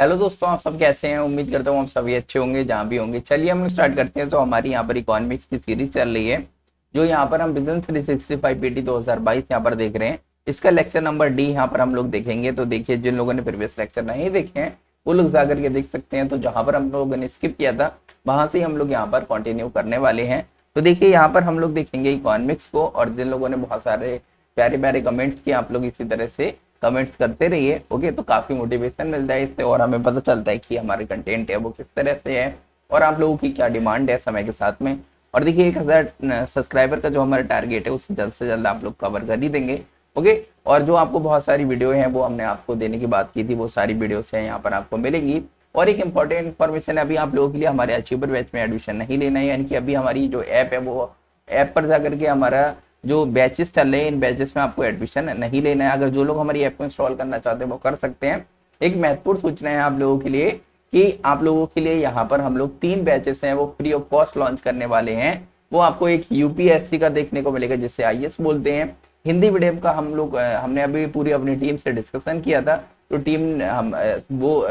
Hello दोस्तों, आप सब कैसे हैं? उम्मीद करता हूँ आप सभी अच्छे होंगे जहाँ भी होंगे। चलिए हम स्टार्ट करते हैं। तो हमारी यहाँ पर इकोनॉमिक्स की सीरीज चल रही है, जो यहाँ पर हम बिजनेस 365 पीटी 2022 यहाँ पर देख रहे हैं। इसका लेक्चर नंबर डी यहाँ पर हम लोग देखेंगे। तो देखिए, जिन लोगों ने प्रीवियस लेक्चर नहीं देखे हैं वो लोग जाकर के देख सकते हैं। तो जहाँ पर हम लोगों ने स्किप किया था वहाँ से हम लोग यहाँ पर कंटिन्यू करने वाले हैं। तो देखिए, यहाँ पर हम लोग देखेंगे इकोनॉमिक्स को। और जिन लोगों ने बहुत सारे प्यारे प्यारे कमेंट्स किए, आप लोग इसी तरह से कमेंट्स करते रहिए। ओके, तो काफ़ी मोटिवेशन मिलता है इससे और हमें पता चलता है कि हमारे कंटेंट है वो किस तरह से है और आप लोगों की क्या डिमांड है समय के साथ में। और देखिए, 1000 सब्सक्राइबर का जो हमारा टारगेट है उससे जल्द से जल्द आप लोग कवर कर ही देंगे। ओके, और जो आपको बहुत सारी वीडियो हैं वो हमने आपको देने की बात की थी, वो सारी वीडियोस हैं यहाँ पर आपको मिलेंगी। और एक इम्पॉर्टेंट इन्फॉर्मेशन अभी आप लोगों के लिए, हमारे अचीवर बैच में एडमिशन नहीं लेना है, यानी कि अभी हमारी जो ऐप है वो ऐप पर जाकर के हमारा जो बैचेस चल रहे हैं, इन बैचेस में आपको एडमिशन नहीं लेना है। अगर जो लोग हमारी ऐप को इंस्टॉल करना चाहते हैं वो कर सकते हैं। एक महत्वपूर्ण सूचना है आप लोगों के लिए कि आप लोगों के लिए यहाँ पर हम लोग 3 बैचेस हैं वो फ्री ऑफ कॉस्ट लॉन्च करने वाले हैं। वो आपको एक यूपीएससी का देखने को मिलेगा, जिसे IAS बोलते हैं, हिंदी मीडियम का। हमने अभी पूरी अपनी टीम से डिस्कशन किया था, तो टीम वो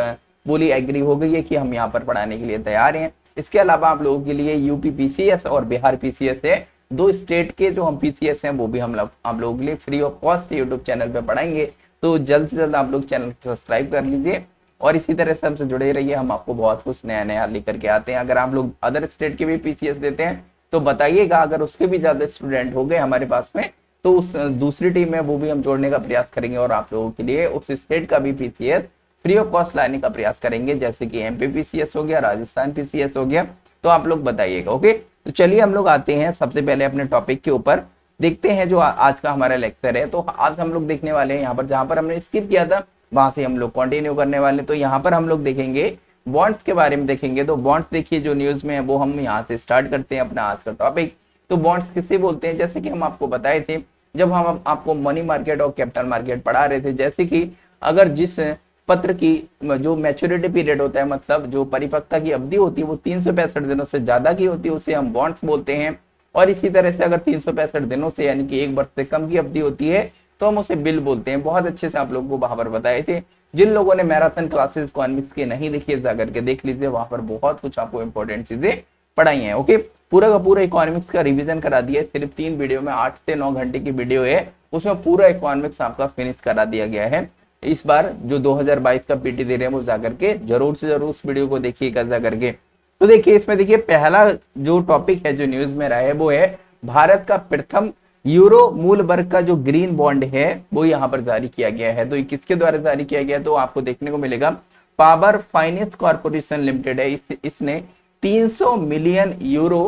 बोली एग्री हो गई है कि हम यहाँ पर पढ़ाने के लिए तैयार हैं। इसके अलावा आप लोगों के लिए UP PCS और बिहार PCS है, 2 स्टेट के जो हम PCS हैं वो भी हम आप लोगों के लिए free of cost YouTube channel पे पढ़ाएंगे। तो जल्द से जल्द आप लोग चैनल को सब्सक्राइब कर लीजिए और इसी तरह से हमसे जुड़े रहिए। हम आपको बहुत कुछ नया नया लेकर के आते हैं। अगर आप लोग अदर स्टेट के भी PCS देते हैं तो बताइएगा, अगर उसके भी ज़्यादा स्टूडेंट हो गए हमारे पास में तो उस दूसरी टीम में वो भी हम जोड़ने का प्रयास करेंगे और आप लोगों के लिए उस स्टेट का भी PCS फ्री ऑफ कॉस्ट लाने का प्रयास करेंगे, जैसे कि MP PCS हो गया, राजस्थान PCS हो गया। तो आप लोग बताइएगा। ओके, तो चलिए हम लोग आते हैं सबसे पहले अपने टॉपिक के ऊपर, देखते हैं जो आज का हमारा लेक्चर है। तो आज हम लोग देखने वाले हैं यहाँ पर, जहाँ पर हमने स्किप किया था वहाँ से हम लोग कंटिन्यू करने वाले। तो यहाँ पर हम लोग देखेंगे बॉन्ड्स के बारे में देखेंगे। तो बॉन्ड्स देखिए जो न्यूज़ में है वो हम यहाँ से स्टार्ट करते हैं अपना आज का टॉपिक। तो बॉन्ड्स किसे बोलते हैं, जैसे कि हम आपको बताए थे जब हम आपको मनी मार्केट और कैपिटल मार्केट पढ़ा रहे थे, जैसे कि अगर जिस पत्र की जो मैच्योरिटी पीरियड होता है, मतलब जो परिपक्वता की अवधि होती है वो 365 दिनों से ज़्यादा की होती है, उसे हम बॉन्ड्स बोलते हैं। और इसी तरह से अगर 365 दिनों से यानी कि 1 वर्ष से कम की अवधि होती है तो हम उसे बिल बोलते हैं। बहुत अच्छे से आप लोगों को वहाँ पर बताए थे। जिन लोगों ने मैराथन क्लासेस इकोनॉमिक्स के नहीं देखी है जाकर के देख लीजिए, वहाँ पर बहुत कुछ आपको इंपॉर्टेंट चीज़ें पढ़ाई हैं। ओके, पूरा का पूरा इकोनॉमिक्स का रिविजन करा दिया है, सिर्फ 3 वीडियो में। 8 से 9 घंटे की वीडियो है, उसमें पूरा इकोनॉमिक्स आपका फिनिश करा दिया गया है। इस बार जो 2022 का पीटी दे रहे हैं वो जाकर के जरूर से जरूर उस वीडियो को देखिएगा जाकर के। तो देखिए, इसमें देखिए पहला जो टॉपिक है जो न्यूज में रहा है वो है भारत का प्रथम यूरो मूल वर्ग का जो ग्रीन बॉन्ड है वो यहाँ पर जारी किया गया है। तो ये किसके द्वारा जारी किया गया है तो आपको देखने को मिलेगा पावर फाइनेंस कॉर्पोरेशन लिमिटेड है। इसने 300 मिलियन यूरो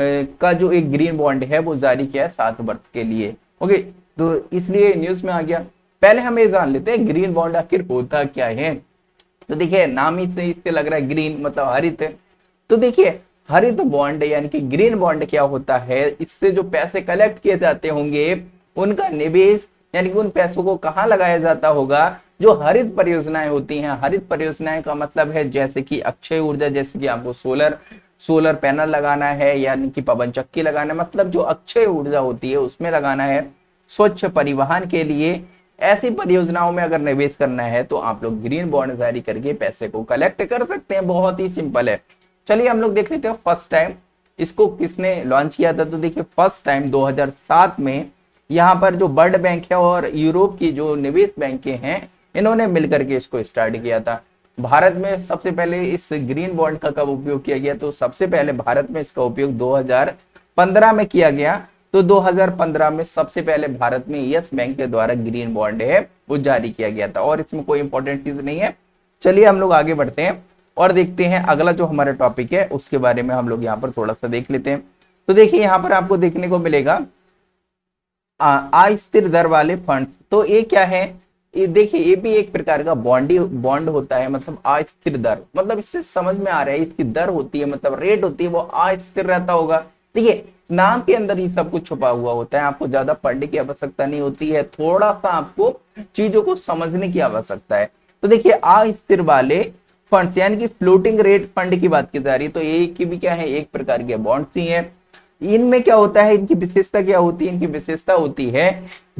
का जो एक ग्रीन बॉन्ड है वो जारी किया है 7 वर्ष के लिए। ओके, तो इसलिए न्यूज में आ गया। पहले हम ये जान लेते हैं ग्रीन बॉन्ड आखिर होता क्या है। तो देखिए, नाम ही से इससे लग रहा है ग्रीन मतलब हरित। तो देखिए, हरित बॉन्ड यानी कि ग्रीन बॉन्ड क्या होता है, इससे जो पैसे कलेक्ट किए जाते होंगे उनका निवेश यानी कि उन पैसों को कहाँ लगाया जाता होगा जो हरित परियोजनाएं होती हैं। हरित परियोजनाएं का मतलब है जैसे कि अक्षय ऊर्जा, जैसे कि आपको सोलर पैनल लगाना है यानी कि पवन चक्की लगाना है, मतलब जो अक्षय ऊर्जा होती है उसमें लगाना है। स्वच्छ परिवहन के लिए ऐसी परियोजनाओं में अगर निवेश करना है तो आप लोग ग्रीन बॉन्ड जारी करके पैसे को कलेक्ट कर सकते हैं। बहुत ही सिंपल है। चलिए हम लोग देख लेते हैं फर्स्ट टाइम इसको किसने लॉन्च किया था। तो देखिए, फर्स्ट टाइम 2007 में यहाँ पर जो वर्ल्ड बैंक है और यूरोप की जो निवेश बैंकें हैं इन्होंने मिलकर के इसको स्टार्ट किया था। भारत में सबसे पहले इस ग्रीन बॉन्ड का कब उपयोग किया गया तो सबसे पहले भारत में इसका उपयोग 2015 में किया गया। तो 2015 में सबसे पहले भारत में यस बैंक के द्वारा ग्रीन बॉन्ड है वो जारी किया गया था और इसमें कोई इंपॉर्टेंट चीज नहीं है। चलिए हम लोग आगे बढ़ते हैं और देखते हैं अगला जो हमारा टॉपिक है उसके बारे में हम लोग यहाँ पर थोड़ा सा देख लेते हैं। तो देखिए, यहाँ पर आपको देखने को मिलेगा अस्थिर दर वाले फंड। तो ये क्या है, ये देखिए, ये भी एक प्रकार का बॉन्ड होता है, मतलब अस्थिर दर, मतलब इससे समझ में आ रहा है इसकी दर होती है, मतलब रेट होती है वो अस्थिर रहता होगा। देखिए, नाम के अंदर ही सब कुछ छुपा हुआ होता है, आपको ज्यादा पढ़ने की आवश्यकता नहीं होती है, थोड़ा सा आपको चीजों को समझने की आवश्यकता है। तो देखिए, अस्थिर वाले फंड्स यानी कि फ्लोटिंग रेट फंड की बात की जा रही है। तो ये की भी क्या है, एक प्रकार के बॉन्ड्स ही है। इनमें क्या होता है, इनकी विशेषता क्या होती है, इनकी विशेषता होती है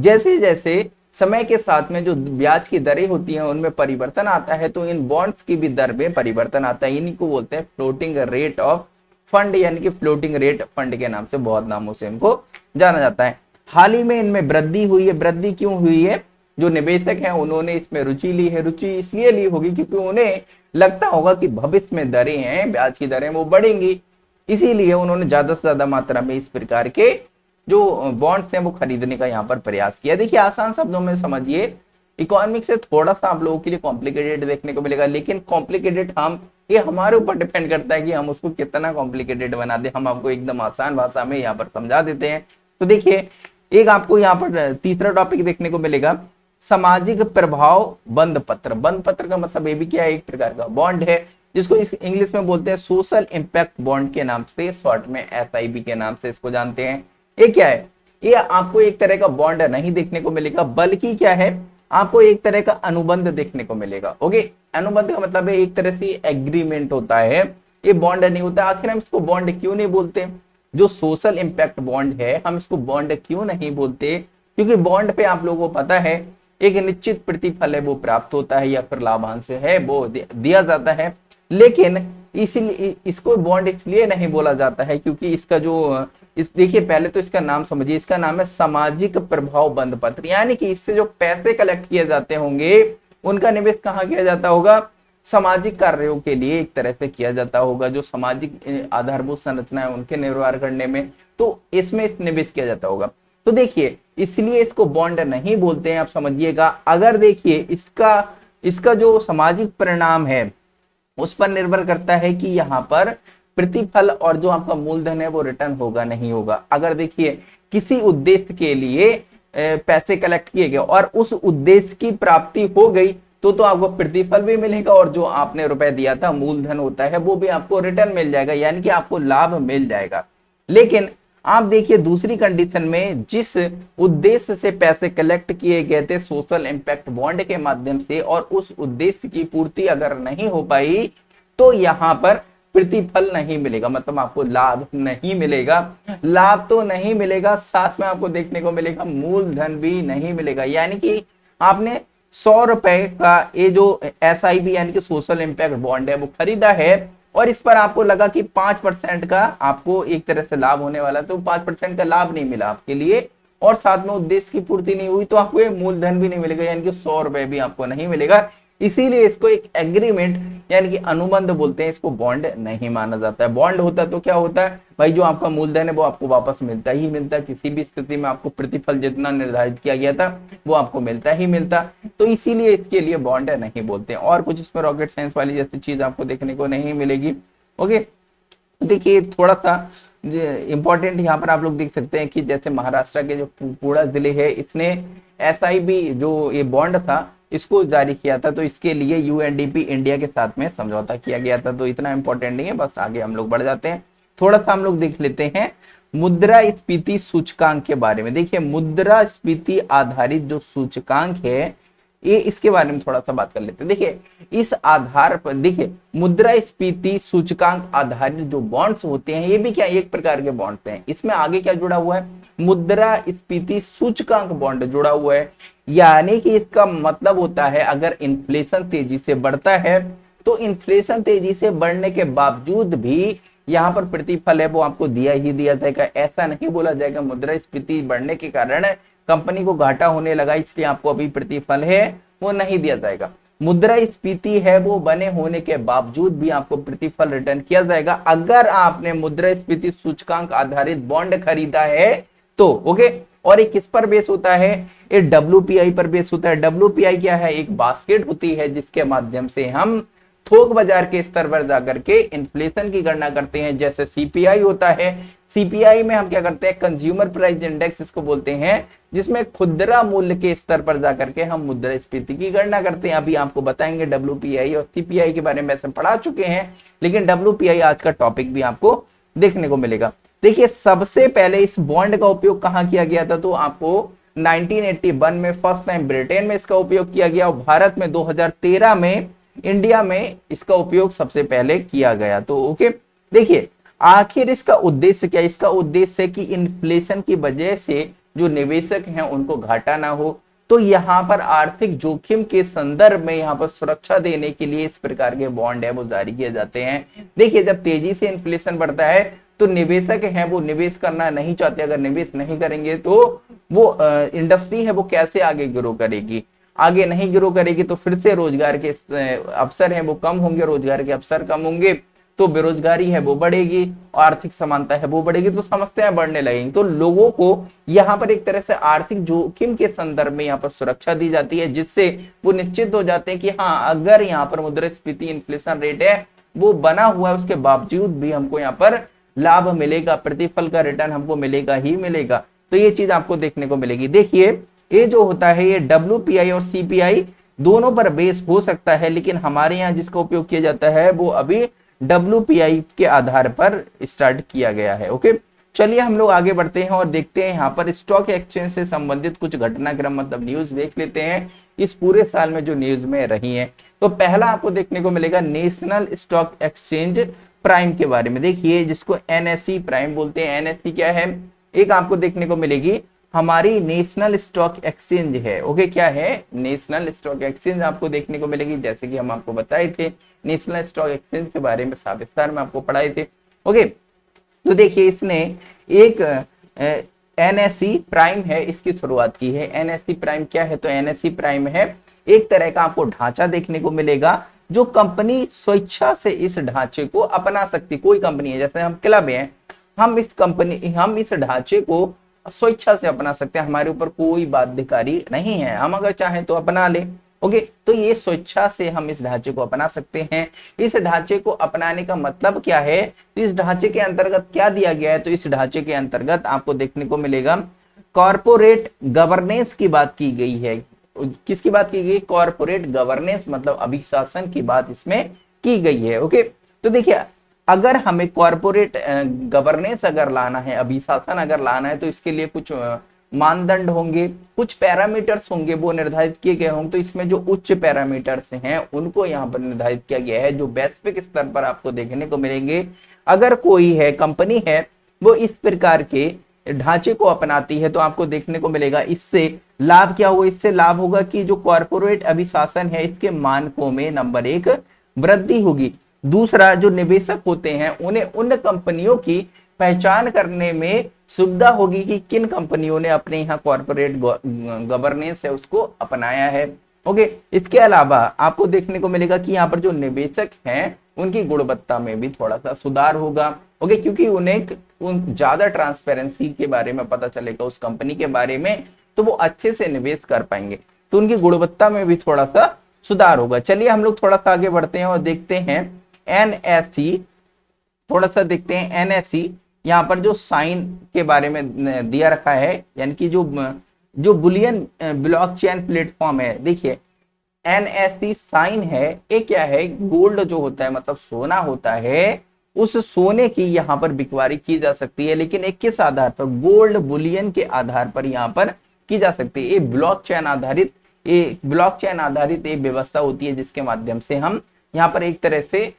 जैसे जैसे समय के साथ में जो ब्याज की दरें होती हैं उनमें परिवर्तन आता है, तो इन बॉन्ड्स की भी दर में परिवर्तन आता है। इन्हीं को बोलते हैं फ्लोटिंग रेट ऑफ फंड, यानी कि फ्लोटिंग रेट फंड के नाम से, बहुत नामों से इनको जाना जाता है। हाल ही में इनमें वृद्धि हुई है। वृद्धि क्यों हुई है? जो निवेशक हैं उन्होंने इसमें रुचि ली है। रुचि इसलिए ली होगी क्योंकि उन्हें लगता होगा कि भविष्य में दरें हैं, ब्याज की दरें वो बढ़ेंगी, इसीलिए उन्होंने ज्यादा से ज्यादा मात्रा में इस प्रकार के जो बॉन्ड्स हैं वो खरीदने का यहाँ पर प्रयास किया। देखिए आसान शब्दों में समझिए, इकोनॉमिक्स से थोड़ा सा आप लोगों के लिए कॉम्प्लिकेटेड देखने को मिलेगा, लेकिन कॉम्प्लिकेटेड ये हमारे ऊपर डिपेंड करता है कि हम उसको कितना कॉम्प्लिकेटेड बना दें। हम आपको एकदम आसान भाषा में यहाँ पर समझा देते हैं। तो देखिए एक आपको यहाँ पर तीसरा टॉपिक देखने को मिलेगा, सामाजिक प्रभाव बंद पत्र। बंद पत्र का मतलब ये भी क्या है, एक प्रकार का बॉन्ड है जिसको इंग्लिश में बोलते हैं सोशल इम्पैक्ट बॉन्ड के नाम से, शॉर्ट में SIB के नाम से इसको जानते हैं। ये क्या है? ये आपको एक तरह का बॉन्ड नहीं देखने को मिलेगा, बल्कि क्या है, आपको एक तरह का अनुबंध देखने को मिलेगा। ओके, अनुबंध का मतलब है एक तरह से एग्रीमेंट होता है, ये बॉन्ड नहीं होता। आखिर हम इसको बॉन्ड क्यों नहीं बोलते? जो सोशल इम्पैक्ट बॉन्ड है हम इसको बॉन्ड क्यों नहीं बोलते? क्योंकि बॉन्ड पे आप लोगों को पता है एक निश्चित प्रतिफल है वो प्राप्त होता है या फिर लाभांश है वो दिया जाता है, लेकिन इसीलिए इसको बॉन्ड इसलिए नहीं बोला जाता है क्योंकि इसका जो देखिए पहले तो इसका नाम समझिए, इसका नाम है सामाजिक प्रभाव बंद पत्र, यानी कि इससे जो पैसे कलेक्ट किए जाते होंगे उनका निवेश कहाँ किया जाता होगा, सामाजिक कार्यों के लिए एक तरह से किया जाता होगा, जो सामाजिक आधारभूत संरचना है उनके निर्माण करने में, तो इसमें निवेश किया जाता होगा। तो देखिए इसलिए इसको बॉन्ड नहीं बोलते हैं, आप समझिएगा। अगर देखिए इसका जो सामाजिक परिणाम है उस पर निर्भर करता है कि यहाँ पर प्रतिफल और जो आपका मूलधन है वो रिटर्न होगा नहीं होगा। अगर देखिए किसी उद्देश्य के लिए पैसे कलेक्ट किए गए और उस उद्देश्य की प्राप्ति हो गई तो आपको प्रतिफल भी मिलेगा और जो आपने रुपए दिया था मूलधन होता है वो भी आपको रिटर्न मिल जाएगा, यानी कि आपको लाभ मिल जाएगा। लेकिन आप देखिए दूसरी कंडीशन में जिस उद्देश्य से पैसे कलेक्ट किए गए थे सोशल इम्पैक्ट बॉन्ड के माध्यम से और उस उद्देश्य की पूर्ति अगर नहीं हो पाई तो यहाँ पर प्रतिफल नहीं मिलेगा, मतलब आपको लाभ नहीं मिलेगा। लाभ तो नहीं मिलेगा, साथ में आपको देखने को मिलेगा मूलधन भी नहीं मिलेगा, यानी कि आपने 100 रुपए का ये जो SIB यानी कि सोशल इम्पैक्ट बॉन्ड है वो खरीदा है और इस पर आपको लगा कि 5% का आपको एक तरह से लाभ होने वाला, तो 5% का लाभ नहीं मिला आपके लिए और साथ में उद्देश्य की पूर्ति नहीं हुई तो आपको ये मूलधन भी नहीं मिलेगा, यानी कि 100 रुपए भी आपको नहीं मिलेगा। इसीलिए इसको एक एग्रीमेंट यानी कि अनुबंध बोलते हैं, इसको बॉन्ड नहीं माना जाता है। बॉन्ड होता तो क्या होता है भाई, जो आपका मूलधन है वो आपको वापस मिलता ही मिलता, किसी भी स्थिति में आपको प्रतिफल जितना निर्धारित किया गया था वो आपको मिलता ही मिलता, तो इसीलिए इसके लिए बॉन्ड नहीं बोलते हैं। और कुछ इसमें रॉकेट साइंस वाली जैसी चीज आपको देखने को नहीं मिलेगी। ओके, देखिए थोड़ा सा इंपॉर्टेंट यहाँ पर आप लोग देख सकते हैं कि जैसे महाराष्ट्र के जो पुणे जिले है इसने SIB जो ये बॉन्ड था इसको जारी किया था, तो इसके लिए UNDP इंडिया के साथ में समझौता किया गया था। तो इतना इंपॉर्टेंट नहीं है, बस आगे हम लोग बढ़ जाते हैं। थोड़ा सा हम लोग देख लेते हैं मुद्रास्फीति सूचकांक के बारे में। देखिए मुद्रास्फीति आधारित जो सूचकांक है ये इसके बारे में थोड़ा सा बात कर लेते हैं। देखिए इस आधार पर देखिए मुद्रास्फीति सूचकांक आधारित जो बॉन्ड्स होते हैं ये भी क्या एक प्रकार के बॉन्ड्स हैं, इसमें आगे क्या जुड़ा हुआ है, मुद्रास्फीति सूचकांक बॉन्ड जुड़ा हुआ है, यानी कि इसका मतलब होता है अगर इन्फ्लेशन तेजी से बढ़ता है तो इन्फ्लेशन तेजी से बढ़ने के बावजूद भी यहाँ पर प्रतिफल है वो आपको दिया ही दिया जाएगा। ऐसा नहीं बोला जाएगा मुद्रास्फीति बढ़ने के कारण कंपनी को घाटा होने लगा इसलिए आपको अभी प्रतिफल है वो नहीं दिया जाएगा। मुद्रास्फीति है वो बने होने के बावजूद भी आपको प्रतिफल रिटर्न किया जाएगा अगर आपने मुद्रास्फीति सूचकांक आधारित बॉन्ड खरीदा है तो। ओके, और ये किस पर बेस होता है, ये WPI पर बेस होता है। WPI क्या है, एक बास्केट होती है जिसके माध्यम से हम थोक बाजार के स्तर पर जाकर के इन्फ्लेशन की गणना करते हैं। जैसे CPI होता है, CPI में हम क्या करते हैं, कंज्यूमर प्राइस इंडेक्स इसको बोलते हैं, जिसमें खुदरा मूल्य के स्तर पर जाकर के हम मुद्रास्फीति की गणना करते हैं। अभी आपको बताएंगे WPI और CPI के बारे में ऐसे पढ़ा चुके हैं, लेकिन WPI आज का टॉपिक भी आपको देखने को मिलेगा। देखिए सबसे पहले इस बॉन्ड का उपयोग कहाँ किया गया था, तो आपको 1981 में फर्स्ट टाइम ब्रिटेन में इसका उपयोग किया गया और भारत में 2013 में इंडिया में इसका उपयोग सबसे पहले किया गया। तो ओके, देखिए आखिर इसका उद्देश्य क्या है, इसका उद्देश्य है कि इन्फ्लेशन की वजह से जो निवेशक हैं उनको घाटा ना हो, तो यहाँ पर आर्थिक जोखिम के संदर्भ में यहाँ पर सुरक्षा देने के लिए इस प्रकार के बॉन्ड है वो जारी किए जाते हैं। देखिए जब तेजी से इन्फ्लेशन बढ़ता है तो निवेशक हैं वो निवेश करना नहीं चाहते, अगर निवेश नहीं करेंगे तो वो इंडस्ट्री है वो कैसे आगे ग्रो करेगी, आगे नहीं ग्रो करेगी तो फिर से रोजगार के अवसर हैं वो कम होंगे, रोजगार के अवसर कम होंगे तो बेरोजगारी है वो बढ़ेगी, आर्थिक समानता है वो बढ़ेगी तो समस्याएं बढ़ने लगेंगी। तो लोगों को यहाँ पर एक तरह से आर्थिक जोखिम के संदर्भ में यहाँ पर सुरक्षा दी जाती है, जिससे वो निश्चित हो जाते हैं कि हाँ अगर यहाँ पर मुद्रास्फीति इन्फ्लेशन रेट है वो बना हुआ है उसके बावजूद भी हमको यहाँ पर लाभ मिलेगा, प्रतिफल का रिटर्न हमको मिलेगा ही मिलेगा। तो ये चीज आपको देखने को मिलेगी। देखिए ये जो होता है ये WPI और CPI दोनों पर बेस हो सकता है, लेकिन हमारे यहाँ जिसका उपयोग किया जाता है वो अभी WPI के आधार पर स्टार्ट किया गया है। ओके चलिए हम लोग आगे बढ़ते हैं और देखते हैं यहाँ पर स्टॉक एक्सचेंज से संबंधित कुछ घटनाक्रम मतलब न्यूज देख लेते हैं इस पूरे साल में जो न्यूज में रही है। तो पहला आपको देखने को मिलेगा नेशनल स्टॉक एक्सचेंज प्राइम के बारे में। देखिए जिसको NSE प्राइम बोलते हैं, NSE क्या है, एक आपको देखने को मिलेगी हमारी नेशनल स्टॉक एक्सचेंज है। ओके क्या है, नेशनल स्टॉक एक्सचेंज आपको देखने को मिलेगी। जैसे कि हम आपको बताए थे नेशनल स्टॉक एक्सचेंज के बारे में साबिस्तार में आपको पढ़ाए थे। ओके तो देखिए इसने एक NSE प्राइम है इसकी शुरुआत की है। NSE प्राइम क्या है, तो NSE प्राइम है एक तरह का आपको ढांचा देखने को मिलेगा जो कंपनी स्वेच्छा से इस ढांचे को अपना सकती। कोई कंपनी है जैसे हम क्लब है, हम इस ढांचे को स्वेच्छा से अपना सकते हैं, हमारे ऊपर कोई बाध्यकारी नहीं है, हम अगर चाहें तो अपना ले। ओके तो ये स्वेच्छा से हम इस ढांचे को अपना सकते हैं। इस ढांचे को अपनाने का मतलब क्या है, इस ढांचे के अंतर्गत क्या दिया गया है, तो इस ढांचे के अंतर्गत आपको देखने को मिलेगा कॉर्पोरेट गवर्नेंस की बात की गई है। किसकी बात की गई, कॉर्पोरेट गवर्नेंस मतलब अभिशासन की बात इसमें की गई है। ओके तो देखिए अगर हमें कॉर्पोरेट गवर्नेंस अगर लाना है, अभिशासन अगर लाना है, तो इसके लिए कुछ मानदंड होंगे, कुछ पैरामीटर्स होंगे वो निर्धारित किए गए होंगे। तो इसमें जो उच्च पैरामीटर्स हैं उनको यहाँ पर निर्धारित किया गया है जो वैश्विक स्तर पर आपको देखने को मिलेंगे। अगर कोई है कंपनी है वो इस प्रकार के ढांचे को अपनाती है तो आपको देखने को मिलेगा इससे लाभ क्या होगा, इससे लाभ होगा कि जो कॉर्पोरेट अभिशासन है इसके मानकों में नंबर एक वृद्धि होगी। दूसरा जो निवेशक होते हैं उन्हें उन कंपनियों की पहचान करने में सुविधा होगी कि किन कंपनियों ने अपने यहाँ कॉर्पोरेट गवर्नेंस है उसको अपनाया है। ओके इसके अलावा आपको देखने को मिलेगा कि यहाँ पर जो निवेशक हैं उनकी गुणवत्ता में भी थोड़ा सा सुधार होगा। ओके क्योंकि उन्हें ज्यादा ट्रांसपेरेंसी के बारे में पता चलेगा उस कंपनी के बारे में, तो वो अच्छे से निवेश कर पाएंगे, तो उनकी गुणवत्ता में भी थोड़ा सा सुधार होगा। चलिए हम लोग थोड़ा सा आगे बढ़ते हैं और देखते हैं NSE, थोड़ा सा देखते हैं NSE यहाँ पर जो साइन के बारे में दिया रखा है, यानी कि जो बुलियन ब्लॉकचेन प्लेटफॉर्म है। देखिए NSE साइन है, ये क्या है, गोल्ड जो होता है मतलब सोना होता है, उस सोने की यहाँ पर बिकवारी की जा सकती है, लेकिन एक किस आधार पर, गोल्ड बुलियन के आधार पर यहाँ पर की जा सकती है। ये ब्लॉकचेन आधारित एक व्यवस्था होती है जिसके माध्यम से हम यहाँ पर एक तरह से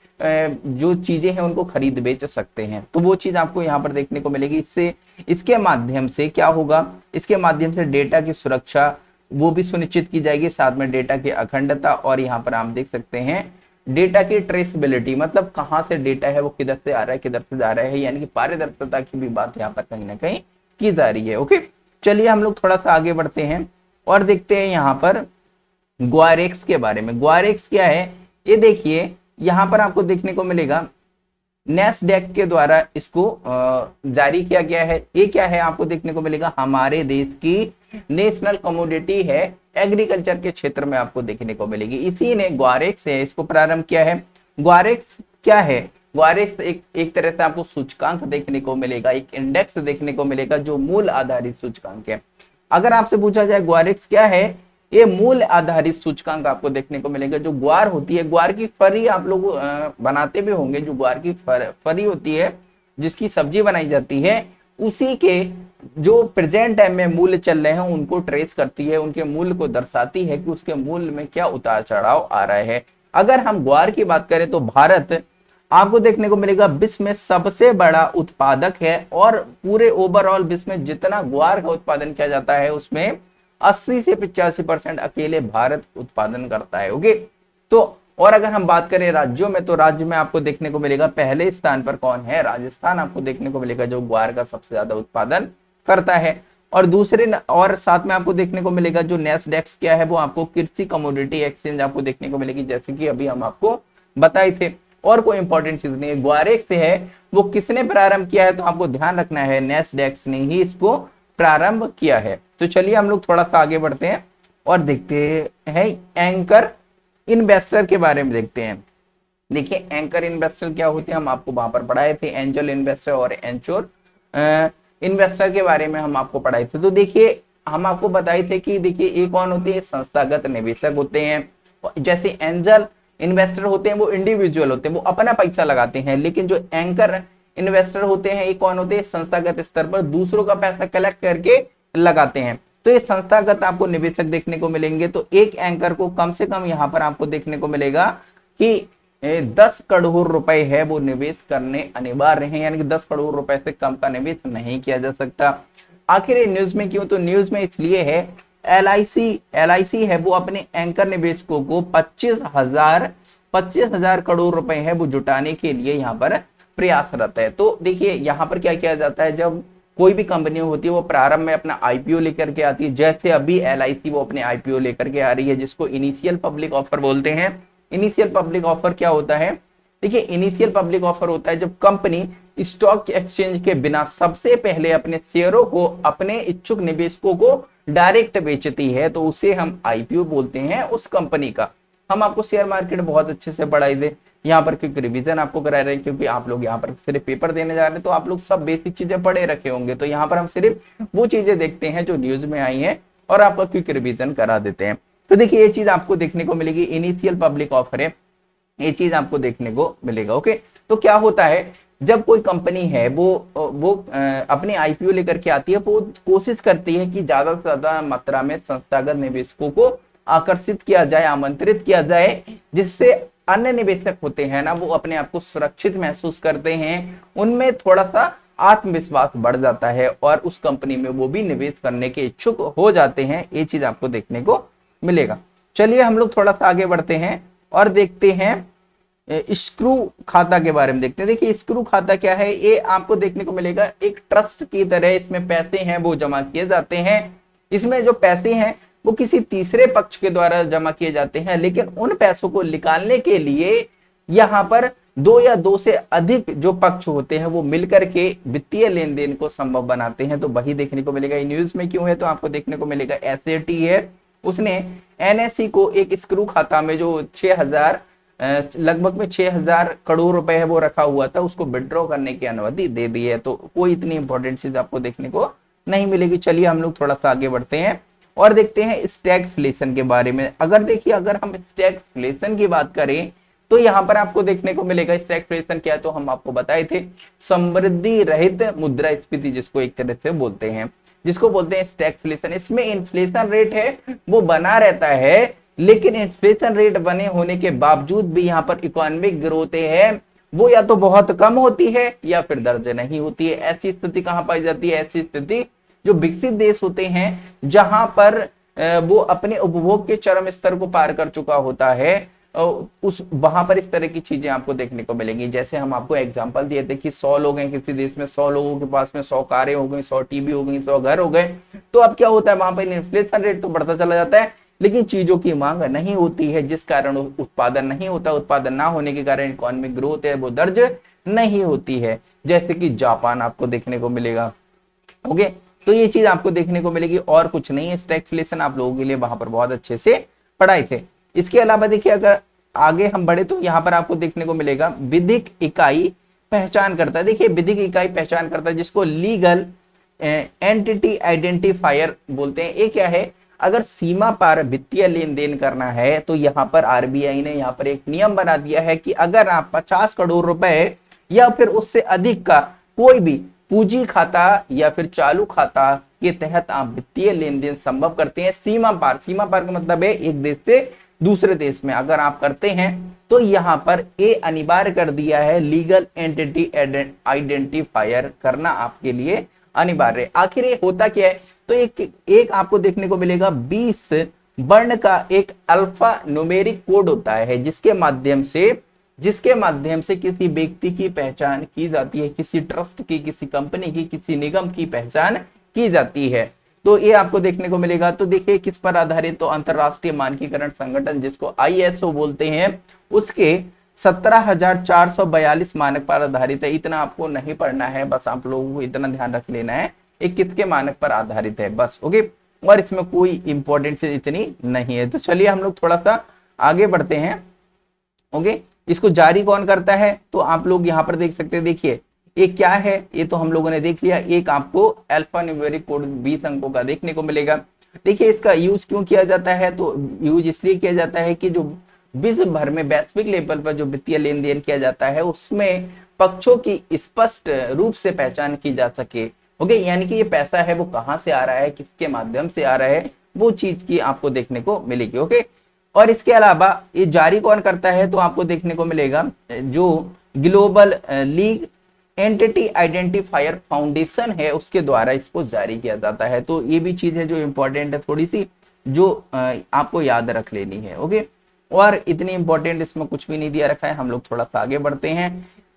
जो चीजें हैं उनको खरीद बेच सकते हैं। तो वो चीज आपको यहाँ पर देखने को मिलेगी। इससे इसके माध्यम से क्या होगा, इसके माध्यम से डेटा की सुरक्षा वो भी सुनिश्चित की जाएगी, साथ में डेटा की अखंडता, और यहाँ पर आप देख सकते हैं डेटा की ट्रेसेबिलिटी मतलब कहाँ से डेटा है वो किधर से आ रहा है किधर से जा रहा है, यानी कि पारदर्शिता की भी बात यहाँ पर कहीं ना कहीं की जा रही है। ओके चलिए हम लोग थोड़ा सा आगे बढ़ते हैं और देखते हैं यहाँ पर ग्वारेक्स के बारे में। ग्वारेक्स क्या है, ये देखिए यहाँ पर आपको देखने को मिलेगा नैस्डेक के द्वारा इसको जारी किया गया है। ये क्या है, आपको देखने को मिलेगा हमारे देश की नेशनल कमोडिटी है, एग्रीकल्चर के क्षेत्र में आपको देखने को मिलेगी। इसी ने ग्वारेक्स है इसको प्रारंभ किया है। ग्वारेक्स क्या है, ग्वारेक्स एक तरह से आपको सूचकांक देखने को मिलेगा, एक इंडेक्स देखने को मिलेगा जो मूल आधारित सूचकांक है। अगर आपसे पूछा जाए ग्वारेक्स क्या है, ये मूल आधारित सूचकांक आपको देखने को मिलेगा। जो ग्वार होती है, ग्वार की फरी आप लोग बनाते भी होंगे, जो ग्वार की फरी होती है जिसकी सब्जी बनाई जाती है, उसी के जो प्रेजेंट टाइम में मूल चल रहे हैं उनको ट्रेस करती है, उनके मूल को दर्शाती है कि उसके मूल में क्या उतार चढ़ाव आ रहा है। अगर हम ग्वार की बात करें तो भारत आपको देखने को मिलेगा विश्व में सबसे बड़ा उत्पादक है, और पूरे ओवरऑल विश्व में जितना ग्वार का उत्पादन किया जाता है उसमें 80 से 85% अकेले भारत उत्पादन करता है। ओके, तो और अगर हम बात करें राज्यों में, तो राज्य में आपको देखने को मिलेगा पहले स्थान पर कौन है, राजस्थान आपको देखने को मिलेगा जो ग्वार का सबसे ज्यादा उत्पादन करता है। और दूसरे और साथ में आपको देखने को मिलेगा जो नेस्डेक्स क्या है वो आपको कृषि कमोडिटी एक्सचेंज आपको देखने को मिलेगी, जैसे कि अभी हम आपको बताए थे। और कोई इंपॉर्टेंट चीज नहीं है, ग्वारेक से है वो किसने प्रारंभ किया है, तो आपको ध्यान रखना है नेस्डेक्स ने ही इसको प्रारंभ किया है। तो चलिए हम लोग थोड़ा सा आगे बढ़ते हैं और देखते हैं एंकर इन्वेस्टर के बारे में देखते हैं। देखिए एंकर इन्वेस्टर क्या होते हैं, हम आपको वहां पर पढ़ाए थे, एंजल इन्वेस्टर और एंचोर इन्वेस्टर के बारे में हम आपको पढ़ाए थे। तो देखिए हम आपको बताए थे कि देखिए ये कौन होते हैं, संस्थागत निवेशक होते हैं। जैसे एंजल इन्वेस्टर होते हैं वो इंडिविजुअल होते हैं, वो अपना पैसा लगाते हैं, लेकिन जो एंकर इन्वेस्टर होते हैं ये कौन होते हैं, संस्थागत स्तर पर दूसरों का पैसा कलेक्ट करके लगाते हैं। तो ये संस्थागत आपको निवेशक देखने को मिलेंगे। तो एक एंकर को कम से कम यहाँ पर आपको देखने को मिलेगा कि 10 करोड़ रुपए है वो निवेश करने अनिवार्य है, यानी कि 10 करोड़ रुपए से कम का निवेश नहीं किया जा सकता। आखिर ये न्यूज में क्यों, तो न्यूज में इसलिए है एलआईसी है वो अपने एंकर निवेशकों को 25,000 करोड़ रुपए है वो जुटाने के लिए यहाँ पर प्रयासरत है। तो देखिए यहाँ पर क्या किया जाता है, जब कोई भी कंपनी होती है वो प्रारंभ में अपना आईपीओ लेकर के आती है, जैसे अभी एलआईसी वो अपने आईपीओ लेकर के आ रही है जिसको इनिशियल पब्लिक ऑफर बोलते हैं। इनिशियल पब्लिक ऑफर क्या होता है, देखिए इनिशियल पब्लिक ऑफर होता है जब कंपनी स्टॉक एक्सचेंज के बिना सबसे पहले अपने शेयरों को अपने इच्छुक निवेशकों को डायरेक्ट बेचती है, तो उसे हम आईपीओ बोलते हैं उस कंपनी का। हम आपको शेयर मार्केट बहुत अच्छे से पढ़ाई दे यहाँ पर, क्योंकि रिवीजन आपको करा रहे हैं, क्योंकि आप लोग यहाँ पर सिर्फ पेपर देने जा रहे हैं तो आप लोग सब बेसिक चीजें पढ़े रखे होंगे। तो यहाँ पर हम सिर्फ वो चीजें देखते हैं जो न्यूज में आई हैं और आपका क्विक रिवीजन करा देते हैं। तो देखिए ये चीज आपको देखने को मिलेगी, इनिशियल पब्लिक ऑफर है, ये चीज आपको देखने को मिलेगा। ओके, तो क्या होता है जब कोई कंपनी है वो अपने आईपीओ लेकर के आती है, वो कोशिश करती है कि ज्यादा से ज्यादा मात्रा में संस्थागत निवेशकों को आकर्षित किया जाए, आमंत्रित किया जाए, जिससे अन्य निवेशक होते हैं ना वो अपने आप को सुरक्षित महसूस करते हैं, उनमें थोड़ा सा आत्मविश्वास बढ़ जाता है और उस कंपनी में वो भी निवेश करने के इच्छुक हो जाते हैं। ये चीज आपको देखने को मिलेगा। चलिए हम लोग थोड़ा सा आगे बढ़ते हैं और देखते हैं स्क्रू खाता के बारे में देखते हैं। देखिए स्क्रू खाता क्या है, ये आपको देखने को मिलेगा एक ट्रस्ट की तरह, इसमें पैसे हैं वो जमा किए जाते हैं, इसमें जो पैसे हैं वो किसी तीसरे पक्ष के द्वारा जमा किए जाते हैं, लेकिन उन पैसों को निकालने के लिए यहाँ पर 2 या 2 से अधिक जो पक्ष होते हैं वो मिलकर के वित्तीय लेन देन को संभव बनाते हैं। तो वही देखने को मिलेगा। न्यूज में क्यों है, तो आपको देखने को मिलेगा एसएटी है उसने एनएससी को एक स्क्रू खाता में जो 6,000 करोड़ रुपए है वो रखा हुआ था, उसको विड्रॉ करने की अनुमति दे दी है। तो कोई इतनी इंपॉर्टेंट चीज आपको देखने को नहीं मिलेगी। चलिए हम लोग थोड़ा सा आगे बढ़ते हैं और देखते हैं स्टैगफ्लेशन के बारे में। अगर देखिए अगर हम स्टैगफ्लेशन की बात करें तो यहाँ पर आपको देखने को मिलेगा स्टैगफ्लेशन क्या है, तो हम आपको बताए थे समृद्धि रहित मुद्रास्फीति जिसको एक तरह से बोलते हैं, जिसको बोलते हैं स्टैगफ्लेशन। इसमें इन्फ्लेशन रेट है वो बना रहता है, लेकिन इन्फ्लेशन रेट बने होने के बावजूद भी यहाँ पर इकोनॉमिक ग्रोथ है वो या तो बहुत कम होती है या फिर दर्ज नहीं होती है। ऐसी स्थिति कहाँ पाई जाती है, ऐसी स्थिति जो विकसित देश होते हैं जहां पर वो अपने उपभोग के चरम स्तर को पार कर चुका होता है, उस वहां पर इस तरह की चीजें आपको देखने को मिलेंगी। जैसे हम आपको एग्जांपल दिए थे कि 100 लोग हैं किसी देश में, 100 लोगों के पास में 100 कारें हो गई, 100 टीवी हो गई, 100 घर हो गए। तो अब क्या होता है वहां पर इन्फ्लेशन रेट तो बढ़ता चला जाता है, लेकिन चीजों की मांग नहीं होती है जिस कारण उत्पादन नहीं होता। उत्पादन ना होने के कारण इकोनॉमिक ग्रोथ है वो दर्ज नहीं होती है, जैसे कि जापान आपको देखने को मिलेगा। ओके, तो ये चीज आपको देखने को मिलेगी और कुछ नहीं है। स्टैगफ्लेशन आप लोगों के लिए वहां पर बहुत अच्छे से पढ़ाए थे। इसके अलावा देखिए अगर आगे हम बढ़े तो यहाँ पर आपको देखने को मिलेगा विधिक इकाई पहचान करता है। देखिए विधिक इकाई पहचान करता है जिसको लीगल एंटिटी आइडेंटिफायर बोलते हैं। ये क्या है, अगर सीमा पार वित्तीय लेन देन करना है तो यहाँ पर आरबीआई ने यहाँ पर एक नियम बना दिया है कि अगर आप 50 करोड़ रुपए या फिर उससे अधिक का कोई भी पूंजी खाता या फिर चालू खाता के तहत आप वित्तीय लेन देन संभव करते हैं सीमा पार का मतलब है एक देश से दूसरे देश में अगर आप करते हैं, तो यहाँ पर ये अनिवार्य कर दिया है लीगल एंटिटी आइडेंटिफायर करना आपके लिए अनिवार्य। आखिर ये होता क्या है, तो एक आपको देखने को मिलेगा 20 वर्ण का एक अल्फा न्यूमेरिक कोड होता है जिसके माध्यम से किसी व्यक्ति की पहचान की जाती है, किसी ट्रस्ट की, किसी कंपनी की, किसी निगम की पहचान की जाती है। तो ये आपको देखने को मिलेगा। तो देखिए किस पर आधारित, तो अंतरराष्ट्रीय मानकीकरण संगठन जिसको ISO बोलते हैं उसके 17,442 मानक पर आधारित है। इतना आपको नहीं पढ़ना है, बस आप लोगों को इतना ध्यान रख लेना है ये किसके मानक पर आधारित है बस, ओके। और इसमें कोई इंपॉर्टेंस इतनी नहीं है। तो चलिए हम लोग थोड़ा सा आगे बढ़ते हैं, ओके। इसको जारी कौन करता है, तो आप लोग यहाँ पर देख सकते हैं। देखिए ये क्या है, ये तो हम लोगों ने देख लिया। एक आपको अल्फान्यूमेरिक कोड 20 अंकों का देखने को मिलेगा। देखिए इसका यूज क्यों किया जाता है, तो यूज इसलिए किया जाता है कि जो विश्व भर में वैश्विक लेवल पर जो वित्तीय लेन देन किया जाता है उसमें पक्षों की स्पष्ट रूप से पहचान की जा सके, ओके। यानी कि ये पैसा है वो कहाँ से आ रहा है, किसके माध्यम से आ रहा है, वो चीज की आपको देखने को मिलेगी, ओके। और इसके अलावा ये जारी कौन करता है, तो आपको देखने को मिलेगा जो global legal entity identifier foundation है उसके द्वारा इसको जारी किया जाता है। तो ये भी चीज है जो इम्पोर्टेंट है थोड़ी सी, जो आपको याद रख लेनी है, ओके। और इतनी इम्पोर्टेंट इसमें कुछ भी नहीं दिया रखा है। हम लोग थोड़ा सा आगे बढ़ते हैं,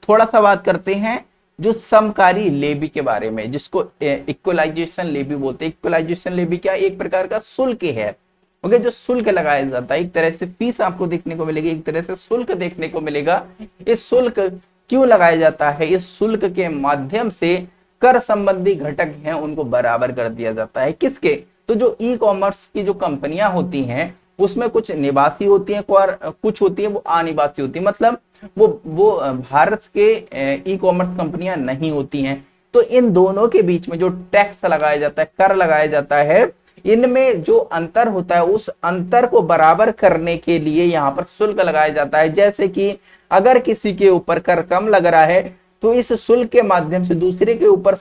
थोड़ा सा बात करते हैं जो समकारी लेवी के बारे में, जिसको इक्वलाइजेशन लेवी बोलते हैं। इक्वलाइजेशन लेवी क्या, एक प्रकार का शुल्क है, ओके, जो शुल्क लगाया जाता है। एक तरह से फीस आपको देखने को मिलेगी, एक तरह से शुल्क देखने को मिलेगा। इस शुल्क क्यों लगाया जाता है, इस शुल्क के माध्यम से कर संबंधी घटक हैं उनको बराबर कर दिया जाता है। किसके, तो जो ई कॉमर्स की जो कंपनियां होती हैं उसमें कुछ निवासी होती हैं और कुछ होती है वो अनिवासी होती है, मतलब वो भारत के ई कॉमर्स कंपनियां नहीं होती हैं। तो इन दोनों के बीच में जो टैक्स लगाया जाता है, कर लगाया जाता है, इनमें जो अंतर होता है उस अंतर को बराबर करने के लिए यहाँ पर शुल्क लगाया जाता है। जैसे कि अगर किसी के ऊपर कर कम लग रहा है तो इस शुल्क के माध्यम से दूसरे के ऊपर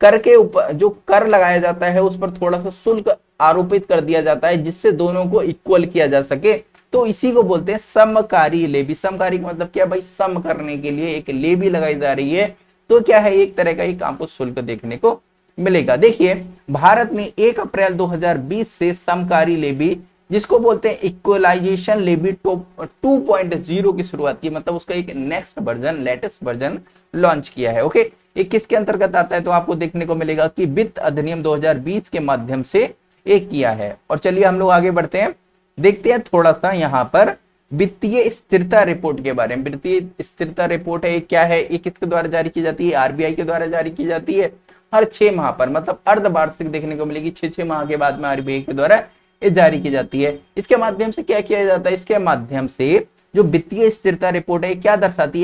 कर के ऊपर जो कर लगाया जाता है उस पर थोड़ा सा शुल्क आरोपित कर दिया जाता है, जिससे दोनों को इक्वल किया जा सके। तो इसी को बोलते हैं समकारी लेवी। समकारी का मतलब क्या भाई, सम करने के लिए एक लेवी लगाई जा रही है। तो क्या है, एक तरह का एक आपको शुल्क देखने को मिलेगा। देखिए भारत में 1 अप्रैल 2020 से समकारी लेवी जिसको बोलते हैं इक्वलाइजेशन लेवी 2.0 की शुरुआत की, मतलब उसका एक next version, latest version launch किया है, ओके। ये किसके अंतर्गत आता है, तो आपको देखने को मिलेगा कि वित्त अधिनियम 2020 के माध्यम से एक किया है। और चलिए हम लोग आगे बढ़ते हैं, देखते हैं थोड़ा सा यहाँ पर वित्तीय स्थिरता रिपोर्ट के बारे में। वित्तीय स्थिरता रिपोर्ट है, ये क्या है, ये किसके द्वारा जारी की जाती है, RBI के द्वारा जारी की जाती है। हर 6 माह पर, मतलब अर्धवार्षिक देखने को मिलेगी, 6 माह के बाद में RBI के द्वारा ये जारी की जाती है। इसके माध्यम से क्या किया जाता है, इसके माध्यम से जो वित्तीय स्थिरता रिपोर्ट है क्या दर्शाती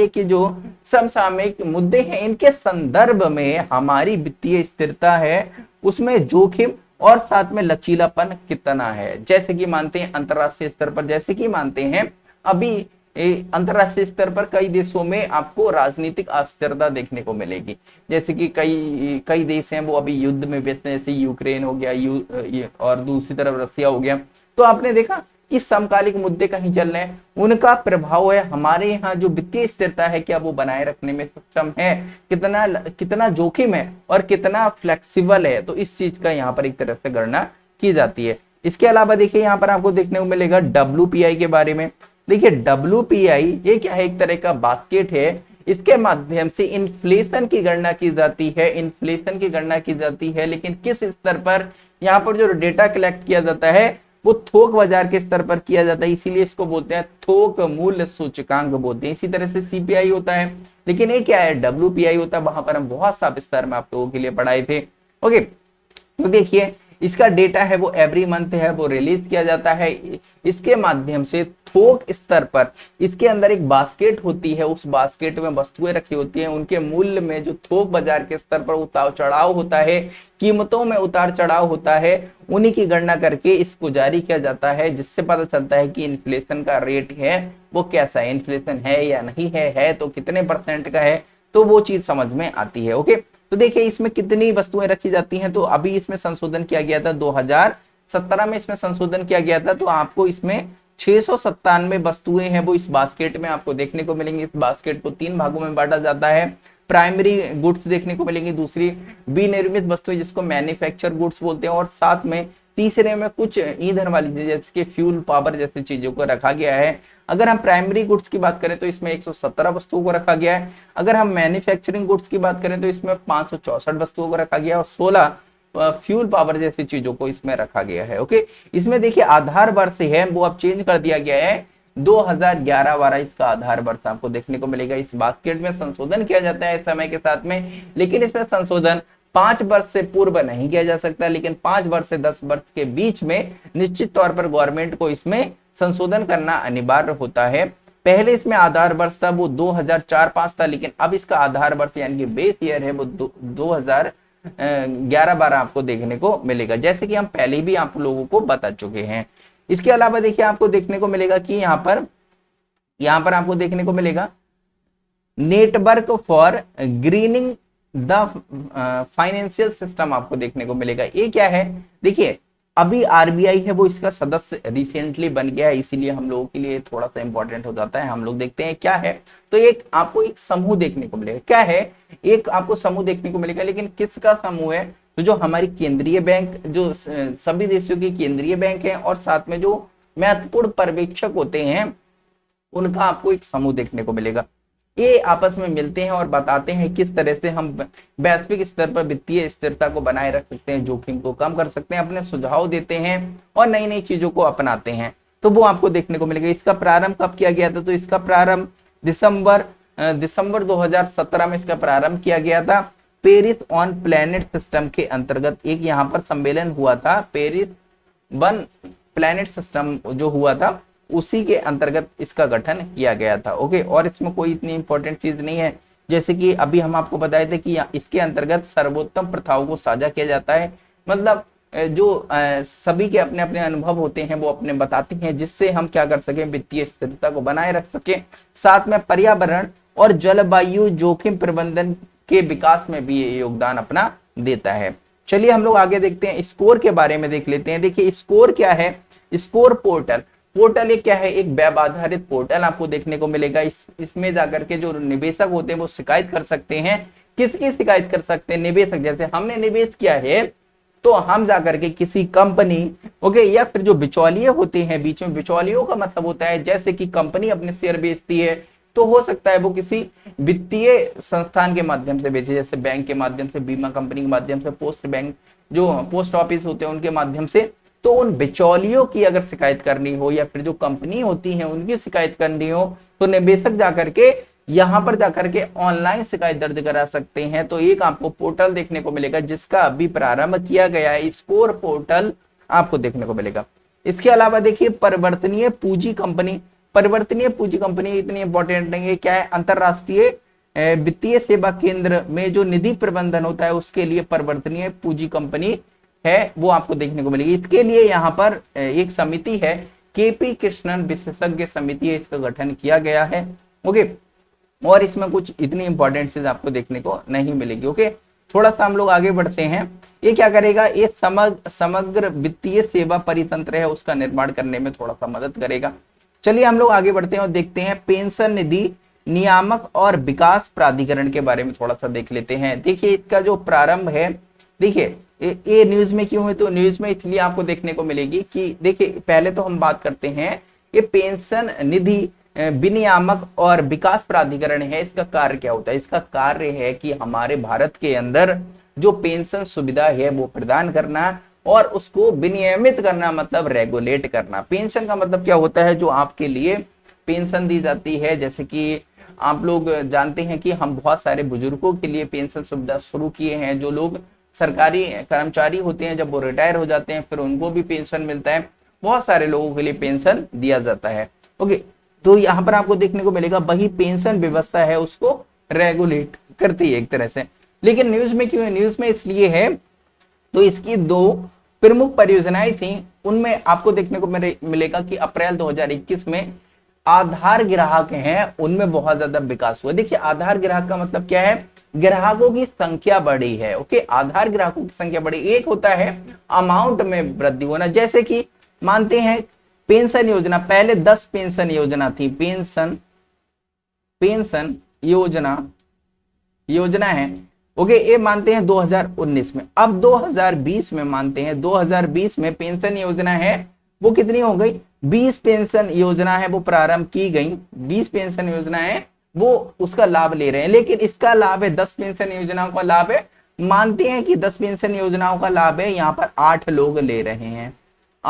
है, कि जो समसामयिक मुद्दे हैं इनके संदर्भ में हमारी वित्तीय स्थिरता है, उसमें जोखिम और साथ में लचीलापन कितना है। जैसे कि मानते हैं अंतरराष्ट्रीय स्तर पर, जैसे कि मानते हैं अभी अंतरराष्ट्रीय स्तर पर कई देशों में आपको राजनीतिक अस्थिरता देखने को मिलेगी। जैसे कि कई देश हैं वो अभी युद्ध में व्यस्त हैं, जैसे यूक्रेन हो गया, और दूसरी तरफ रसिया हो गया। तो आपने देखा कि समकालिक मुद्दे कहीं चल रहे हैं, उनका प्रभाव है हमारे यहाँ जो वित्तीय स्थिरता है क्या वो बनाए रखने में सक्षम है, कितना जोखिम है और कितना फ्लेक्सिबल है। तो इस चीज का यहाँ पर एक तरह से गणना की जाती है। इसके अलावा देखिए यहाँ पर आपको देखने को मिलेगा WPI के बारे में। देखिए WPI ये क्या है, एक तरह का बास्केट है, इसके माध्यम से इन्फ्लेशन की गणना की जाती है। लेकिन किस स्तर पर, यहाँ पर जो डेटा कलेक्ट किया जाता है वो थोक बाजार के स्तर पर किया जाता है, इसीलिए इसको बोलते हैं थोक मूल्य सूचकांक बोलते हैं। इसी तरह से CPI होता है, लेकिन ये क्या है WPI होता है, वहां पर हम बहुत सा विस्तार में आप लोगों के लिए पढ़ाए थे, ओके। तो देखिए इसका डेटा है वो एवरी मंथ है, वो रिलीज किया जाता है। इसके माध्यम से थोक स्तर पर, इसके अंदर एक बास्केट होती है, उस बास्केट में वस्तुएं रखी होती हैं, उनके मूल्य में जो थोक बाजार के स्तर पर उतार चढ़ाव होता है, कीमतों में उतार चढ़ाव होता है, उन्हीं की गणना करके इसको जारी किया जाता है, जिससे पता चलता है कि इन्फ्लेशन का रेट है वो कैसा है, इन्फ्लेशन है या नहीं है तो कितने परसेंट का है, तो वो चीज समझ में आती है, ओके। तो देखिए इसमें कितनी वस्तुएं रखी जाती हैं, तो अभी इसमें संशोधन किया गया था 2017 में, इसमें संशोधन किया गया था। तो आपको इसमें 697 वस्तुएं हैं वो इस बास्केट में आपको देखने को मिलेंगी। इस बास्केट को 3 भागों में बांटा जाता है। प्राइमरी गुड्स देखने को मिलेंगी, दूसरी विनिर्मित वस्तुएं जिसको मैन्युफैक्चर गुड्स बोलते हैं, और साथ में तीसरे में कुछ ईंधन वाली चीजें जैसे कि फ्यूल पावर जैसी चीजों को रखा गया है। अगर हम प्राइमरी गुड्स की बात करें तो इसमें 117 वस्तुओं को रखा गया है। अगर हम मैन्युफैक्चरिंग गुड्स की बात करें तो इसमें 564 वस्तुओं को रखा गया है और 16 फ्यूल पावर जैसी चीजों को इसमें रखा गया है। ओके, इसमें देखिए आधार वर्ष है वो अब चेंज कर दिया गया है 2011-12 इसका आधार वर्ष आपको देखने को मिलेगा। इस बास्केट में संशोधन किया जाता है समय के साथ में, लेकिन इसमें संशोधन 5 वर्ष से पूर्व नहीं किया जा सकता, लेकिन 5 वर्ष से 10 वर्ष के बीच में निश्चित तौर पर गवर्नमेंट को इसमें संशोधन करना अनिवार्य होता है। पहले इसमें आधार वर्ष था वो 2004-05 था, लेकिन अब इसका आधार वर्ष यानी कि बेस ईयर है वो 2011-12 आपको देखने को मिलेगा, जैसे कि हम पहले भी आप लोगों को बता चुके हैं। इसके अलावा देखिए आपको देखने को मिलेगा कि यहाँ पर आपको देखने को मिलेगा network for greening the financial system आपको देखने को मिलेगा। ये क्या है देखिए, अभी आरबीआई है वो इसका सदस्य रिसेंटली बन गया है, इसीलिए हम लोगों के लिए थोड़ा सा इंपॉर्टेंट हो जाता है। हम लोग देखते हैं क्या है, तो एक आपको एक समूह देखने को मिलेगा, क्या है एक आपको समूह देखने को मिलेगा, लेकिन किसका समूह है तो जो हमारी केंद्रीय बैंक, जो सभी देशों की केंद्रीय बैंक है और साथ में जो महत्वपूर्ण पर्यवेक्षक होते हैं उनका आपको एक समूह देखने को मिलेगा। ये आपस में मिलते हैं और बताते हैं किस तरह से हम वैश्विक स्तर पर वित्तीय स्थिरता को बनाए रख सकते हैं, जोखिम को कम कर सकते हैं, अपने सुझाव देते हैं और नई नई चीजों को अपनाते हैं, तो वो आपको देखने को मिलेगा। इसका प्रारंभ कब किया गया था तो इसका प्रारंभ दिसंबर 2017 में इसका प्रारंभ किया गया था पेरिस ऑन प्लैनेट सिस्टम के अंतर्गत। एक यहाँ पर सम्मेलन हुआ था पेरिस वन प्लैनेट सिस्टम जो हुआ था उसी के अंतर्गत इसका गठन किया गया था। ओके, और इसमें कोई इतनी इंपॉर्टेंट चीज नहीं है, जैसे कि अभी हम आपको बताए थे कि इसके अंतर्गत सर्वोत्तम प्रथाओं को साझा किया जाता है, मतलब जो सभी के अपने अपने अनुभव होते हैं वो अपने बताते हैं, जिससे हम क्या कर सकें वित्तीय स्थिरता को बनाए रख सकें, साथ में पर्यावरण और जलवायु जोखिम प्रबंधन के विकास में भी ये योगदान अपना देता है। चलिए हम लोग आगे देखते हैं स्कोर के बारे में देख लेते हैं। देखिए स्कोर क्या है, स्कोर पोर्टल ये क्या है, एक वेब आधारित पोर्टल आपको देखने को मिलेगा। इसमें जाकर के जो निवेशक होते हैं वो शिकायत कर सकते हैं, किसकी शिकायत कर सकते हैं, निवेशक, जैसे हमने निवेश किया है तो हम जाकर के किसी कंपनी, ओके, या फिर जो बिचौलिए होते हैं बीच में, बिचौलियों का मतलब होता है जैसे कि कंपनी अपने शेयर बेचती है तो हो सकता है वो किसी वित्तीय संस्थान के माध्यम से बेचे, जैसे बैंक के माध्यम से, बीमा कंपनी के माध्यम से, पोस्ट बैंक जो पोस्ट ऑफिस होते हैं उनके माध्यम से, तो उन बिचौलियों की अगर शिकायत करनी हो या फिर जो कंपनी होती है उनकी शिकायत करनी हो तो निवेशक जाकर के यहाँ पर जाकर के ऑनलाइन शिकायत दर्ज करा सकते हैं। तो एक आपको पोर्टल देखने को मिलेगा जिसका अभी प्रारंभ किया गया है, स्कोर पोर्टल आपको देखने को मिलेगा। इसके अलावा देखिए परिवर्तनीय पूंजी कंपनी, परिवर्तनीय पूंजी कंपनी इतनी इंपॉर्टेंट नहीं है, क्या है अंतरराष्ट्रीय वित्तीय सेवा केंद्र में जो निधि प्रबंधन होता है उसके लिए परिवर्तनीय पूंजी कंपनी है वो आपको देखने को मिलेगी। इसके लिए यहाँ पर एक समिति है केपी कृष्णन विशेषज्ञ समिति है, इसका गठन किया गया है। ओके, और इसमें कुछ इतनी इंपॉर्टेंट चीज आपको देखने को नहीं मिलेगी। ओके, थोड़ा सा हम लोग आगे बढ़ते हैं। ये क्या करेगा, ये समग्र वित्तीय सेवा परितंत्र है उसका निर्माण करने में थोड़ा सा मदद करेगा। चलिए हम लोग आगे बढ़ते हैं और देखते हैं पेंशन निधि नियामक और विकास प्राधिकरण के बारे में थोड़ा सा देख लेते हैं। देखिए इसका जो प्रारंभ है, देखिए ये न्यूज में क्यों है तो न्यूज में इसलिए आपको देखने को मिलेगी कि देखिए पहले तो हम बात करते हैं ये पेंशन निधि विनियामक और विकास प्राधिकरण है, इसका कार्य क्या होता है, इसका कार्य है कि हमारे भारत के अंदर जो पेंशन सुविधा है वो प्रदान करना और उसको विनियमित करना, मतलब रेगुलेट करना। पेंशन का मतलब क्या होता है, जो आपके लिए पेंशन दी जाती है, जैसे कि आप लोग जानते हैं कि हम बहुत सारे बुजुर्गों के लिए पेंशन सुविधा शुरू किए हैं, जो लोग सरकारी कर्मचारी होते हैं जब वो रिटायर हो जाते हैं फिर उनको भी पेंशन मिलता है, बहुत सारे लोगों के लिए पेंशन दिया जाता है। ओके, तो यहाँ पर आपको देखने को मिलेगा वही पेंशन व्यवस्था है उसको रेगुलेट करती है एक तरह से। लेकिन न्यूज में क्यों है, न्यूज में इसलिए है तो इसकी दो प्रमुख परियोजनाएं थी, उनमें आपको देखने को मिलेगा कि अप्रैल 2021 में आधार ग्राहक हैं उनमें बहुत ज्यादा विकास हुआ। देखिए आधार ग्राहक का मतलब क्या है, ग्राहकों की संख्या बढ़ी है। ओके, आधार ग्राहकों की संख्या बढ़ी। एक होता है अमाउंट में वृद्धि होना, जैसे कि मानते हैं पेंशन योजना, पहले 10 पेंशन योजना थी, पेंशन योजना योजना है ओके, ये मानते हैं 2019 में। अब 2020 में मानते हैं 2020 में पेंशन योजना है वो कितनी हो गई, 20 पेंशन योजना है वो प्रारंभ की गई, 20 पेंशन योजना है वो उसका लाभ ले रहे हैं। लेकिन इसका लाभ है 10 पेंशन योजनाओं का लाभ है, मानते हैं कि 10 पेंशन योजनाओं का लाभ है यहाँ पर 8 लोग ले रहे हैं,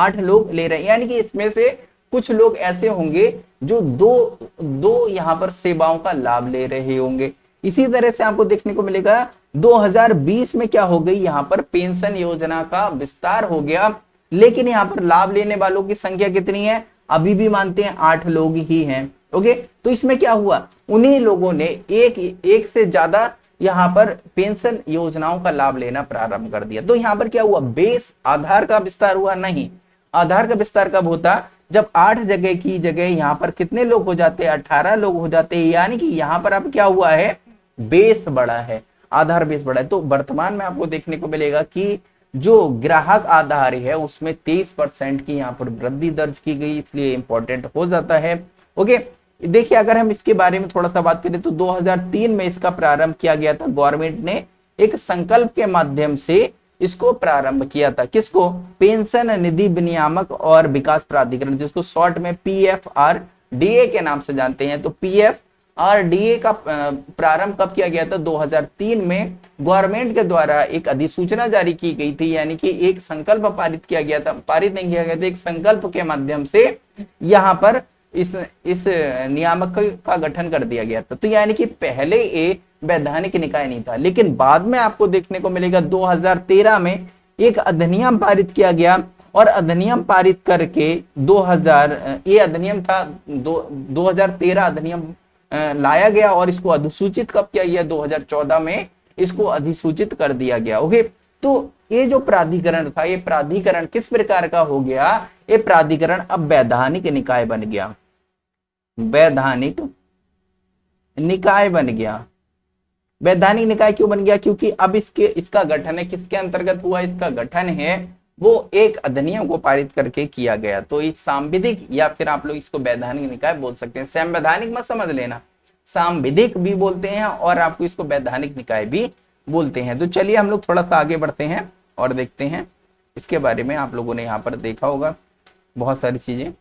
8 लोग ले रहे हैं। यानी कि इसमें से कुछ लोग ऐसे होंगे जो दो यहाँ पर सेवाओं का लाभ ले रहे होंगे। इसी तरह से आपको देखने को मिलेगा 2020 में क्या हो गई, यहाँ पर पेंशन योजना का विस्तार हो गया, लेकिन यहाँ पर लाभ लेने वालों की संख्या कितनी है, अभी भी मानते हैं 8 लोग ही हैं ओके। तो इसमें क्या हुआ, उन्हीं लोगों ने एक से ज्यादा यहाँ पर पेंशन योजनाओं का लाभ लेना प्रारंभ कर दिया। तो यहाँ पर क्या हुआ, बेस आधार का विस्तार हुआ नहीं, आधार का विस्तार कब होता जब 8 जगह की जगह यहाँ पर कितने लोग हो जाते हैं, 18 लोग हो जाते हैं। यानी कि यहाँ पर अब क्या हुआ है, बेस बड़ा है, आधार बेस बड़ा है। तो वर्तमान में आपको देखने को मिलेगा कि जो ग्राहक आधार है उसमें 23% की यहाँ पर वृद्धि दर्ज की गई, इसलिए इंपॉर्टेंट हो जाता है ओके। देखिए अगर हम इसके बारे में थोड़ा सा बात करें तो 2003 में इसका प्रारंभ किया गया था, गवर्नमेंट ने एक संकल्प के माध्यम से इसको प्रारंभ किया था, किसको, पेंशन निधि विनियामक और विकास प्राधिकरण, जिसको शॉर्ट में PFRDA के नाम से जानते हैं। तो PFRDA का प्रारंभ कब किया गया था, 2003 में गवर्नमेंट के द्वारा एक अधिसूचना जारी की गई थी, यानी कि एक संकल्प पारित किया गया था, पारित नहीं किया गया था, एक संकल्प के माध्यम से यहाँ पर इस नियामक का गठन कर दिया गया था। तो यानी कि पहले ये वैधानिक निकाय नहीं था, लेकिन बाद में आपको देखने को मिलेगा 2013 में एक अधिनियम पारित किया गया, और अधिनियम पारित करके 2013 अधिनियम लाया गया, और इसको अधिसूचित कब किया गया, 2014 में इसको अधिसूचित कर दिया गया ओके। तो ये जो प्राधिकरण था, ये प्राधिकरण किस प्रकार का हो गया, ये प्राधिकरण अब वैधानिक निकाय बन गया, वैधानिक निकाय बन गया। वैधानिक निकाय क्यों बन गया, क्योंकि अब इसका गठन है, किसके अंतर्गत हुआ, इसका गठन है वो एक अधिनियम को पारित करके किया गया। तो ये सांविधिक या फिर आप लोग इसको वैधानिक निकाय बोल सकते हैं, संवैधानिक मत समझ लेना, सांविधिक भी बोलते हैं और आपको इसको वैधानिक निकाय भी बोलते हैं। तो चलिए हम लोग थोड़ा सा आगे बढ़ते हैं और देखते हैं इसके बारे में। आप लोगों ने यहाँ पर देखा होगा बहुत सारी चीजें,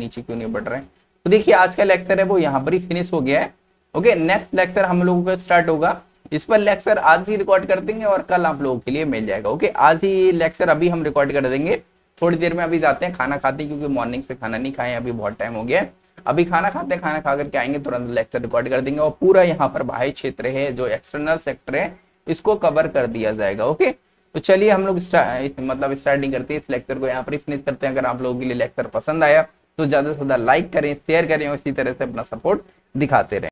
नीचे क्यों नहीं बढ़ रहे हैं। तो देखिए आज का लेक्चर है वो यहाँ पर ही फिनिश हो गया है ओके। नेक्स्ट लेक्चर हम लोगों का स्टार्ट होगा, इस पर लेक्चर आज ही रिकॉर्ड कर देंगे और कल आप लोगों के लिए मिल जाएगा ओके। आज ही लेक्चर अभी हम रिकॉर्ड कर देंगे, थोड़ी देर में अभी जाते हैं खाना खाते हैं, क्योंकि मॉर्निंग से खाना नहीं खाए, अभी बहुत टाइम हो गया है, अभी खाना खाते हैं, खाना खा करके आएंगे तुरंत लेक्चर रिकॉर्ड कर देंगे, और पूरा यहाँ पर बाह्य क्षेत्र है जो एक्सटर्नल सेक्टर है इसको कवर कर दिया जाएगा ओके। तो चलिए हम लोग स्टार्टिंग करते हैं, इस लेक्चर को यहाँ पर फिनिश करते हैं। अगर आप लोगों के लिए लेक्चर पसंद आया तो ज्यादा से ज्यादा लाइक करें, शेयर करें, और इसी तरह से अपना सपोर्ट दिखाते रहें।